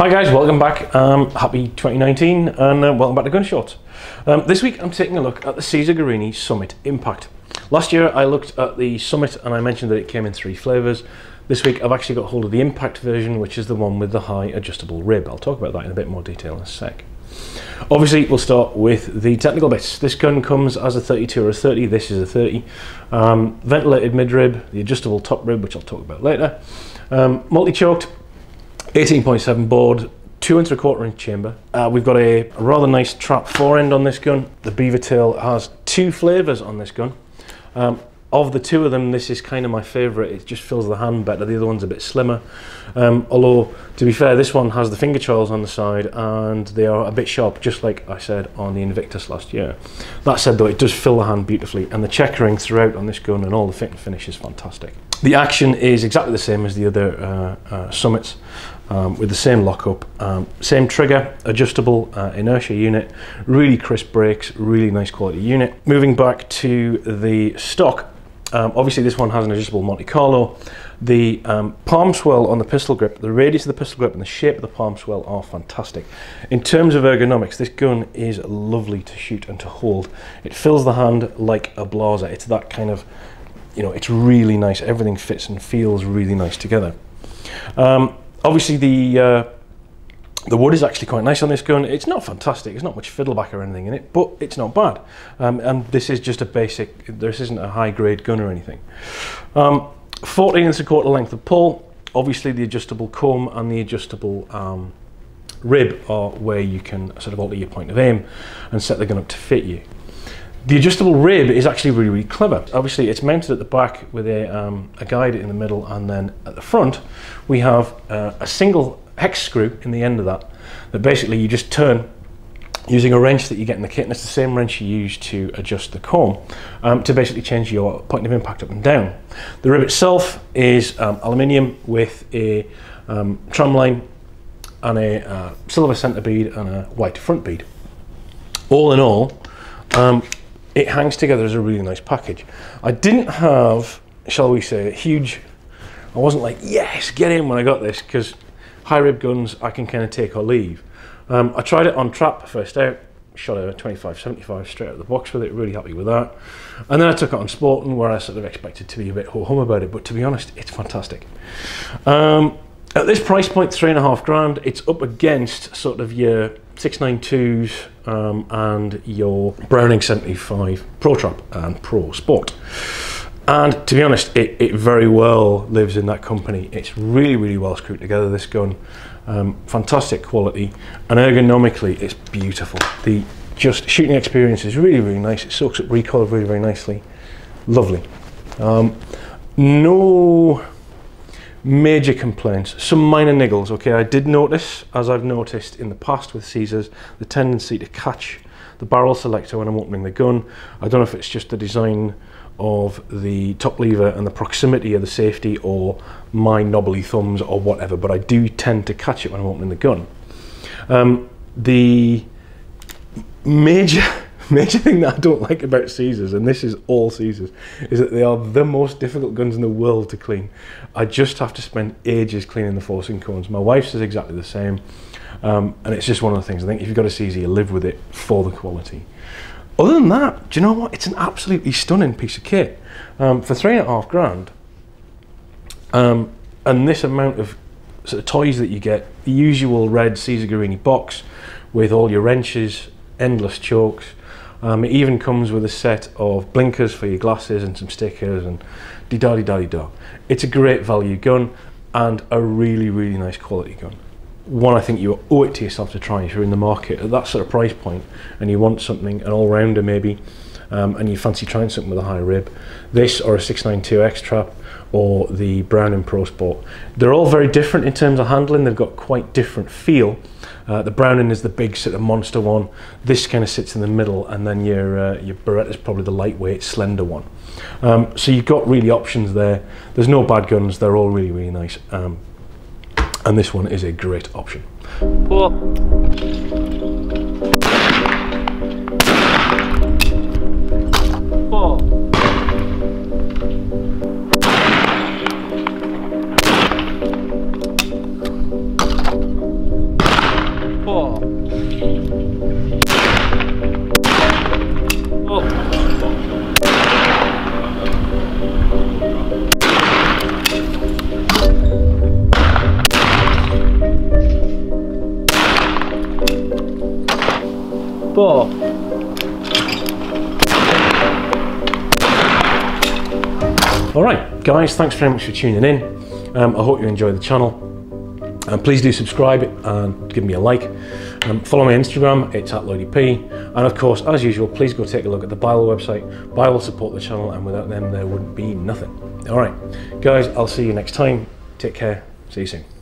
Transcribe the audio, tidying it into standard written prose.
Hi guys, welcome back. Happy 2019 and welcome back to Gun Shorts. This week I'm taking a look at the Caesar Guerini Summit Impact. Last year I looked at the Summit and I mentioned that it came in three flavours. This week I've actually got hold of the Impact version, which is the one with the high adjustable rib. I'll talk about that in a bit more detail in a sec. Obviously we'll start with the technical bits. This gun comes as a 32 or a 30, this is a 30. Ventilated midrib, the adjustable top rib, which I'll talk about later. Multi-choked. 18.7 board, 2 3/4 inch chamber. We've got a rather nice trap fore-end on this gun. The beaver tail has two flavours on this gun. Of the two of them, this is kind of my favourite. It just fills the hand better. The other one's a bit slimmer. Although, to be fair, this one has the finger choils on the side and they are a bit sharp, just like I said on the Invictus last year. That said though, it does fill the hand beautifully and the checkering throughout on this gun and all the fit and finish is fantastic. The action is exactly the same as the other Summits. With the same lockup, same trigger, adjustable inertia unit, really crisp brakes, really nice quality unit. Moving back to the stock, obviously this one has an adjustable Monte Carlo. The palm swell on the pistol grip, the radius of the pistol grip and the shape of the palm swell are fantastic. In terms of ergonomics, this gun is lovely to shoot and to hold. It fills the hand like a blazer. It's that kind of, you know, it's really nice. Everything fits and feels really nice together. Obviously the wood is actually quite nice on this gun. It's not fantastic, it's not much fiddleback or anything in it, but it's not bad. And this is just a basic, this isn't a high grade gun or anything. 14 3/4 length of pull. Obviously the adjustable comb and the adjustable rib are where you can sort of alter your point of aim and set the gun up to fit you. The adjustable rib is actually really, really clever. Obviously it's mounted at the back with a guide in the middle, and then at the front we have a single hex screw in the end of that basically you just turn using a wrench that you get in the kit, and it's the same wrench you use to adjust the comb to basically change your point of impact up and down. The rib itself is aluminium with a tram line and a silver centre bead and a white front bead. All in all, it hangs together as a really nice package. I didn't have, shall we say, a huge, I wasn't like, yes, get in when I got this, because high rib guns I can kind of take or leave. I tried it on trap first out, shot a 25-75 straight out of the box with it, really happy with that. And then I took it on Sporting, where I sort of expected to be a bit ho-hum about it, but to be honest, it's fantastic. At this price point, £3.5 grand, it's up against sort of your 692s and your Browning 75 Pro Trap and Pro Sport. And to be honest, it very well lives in that company. It's really, really well screwed together, this gun. Fantastic quality, and ergonomically it's beautiful. The just shooting experience is really, really nice. It soaks up recoil very, very nicely. Lovely. No major complaints, some minor niggles. Okay, I did notice, as I've noticed in the past with Caesars, the tendency to catch the barrel selector when I'm opening the gun. I don't know if it's just the design of the top lever and the proximity of the safety, or my knobbly thumbs or whatever, but I do tend to catch it when I'm opening the gun. The major thing that I don't like about Caesars, and this is all Caesars, is that they are the most difficult guns in the world to clean. I just have to spend ages cleaning the forcing cones. My wife says exactly the same, and it's just one of the things. I think if you've got a Caesar, you live with it for the quality. Other than that, do you know what? It's an absolutely stunning piece of kit. For £3.5 grand, and this amount of sort of toys that you get, the usual red Caesar Guerini box with all your wrenches, endless chokes. It even comes with a set of blinkers for your glasses and some stickers and de-da-de-da-de-da. It's a great value gun and a really, really nice quality gun. One I think you owe it to yourself to try if you're in the market at that sort of price point and you want something, an all-rounder maybe, and you fancy trying something with a high rib. This or a 692 X-TRAP or the Browning Pro Sport. They're all very different in terms of handling. They've got quite different feel. The Browning is the big sort of monster one. This kind of sits in the middle, and then your Beretta is probably the lightweight, slender one. So you've got really options there. There's no bad guns. They're all really, really nice. And this one is a great option. before. Alright guys, thanks very much for tuning in. I hope you enjoy the channel. Please do subscribe and give me a like. Follow my Instagram, it's @lloydyp. And of course, as usual, please go take a look at the Bywell website. Bywell support the channel, and without them there would be nothing. Alright guys, I'll see you next time. Take care, see you soon.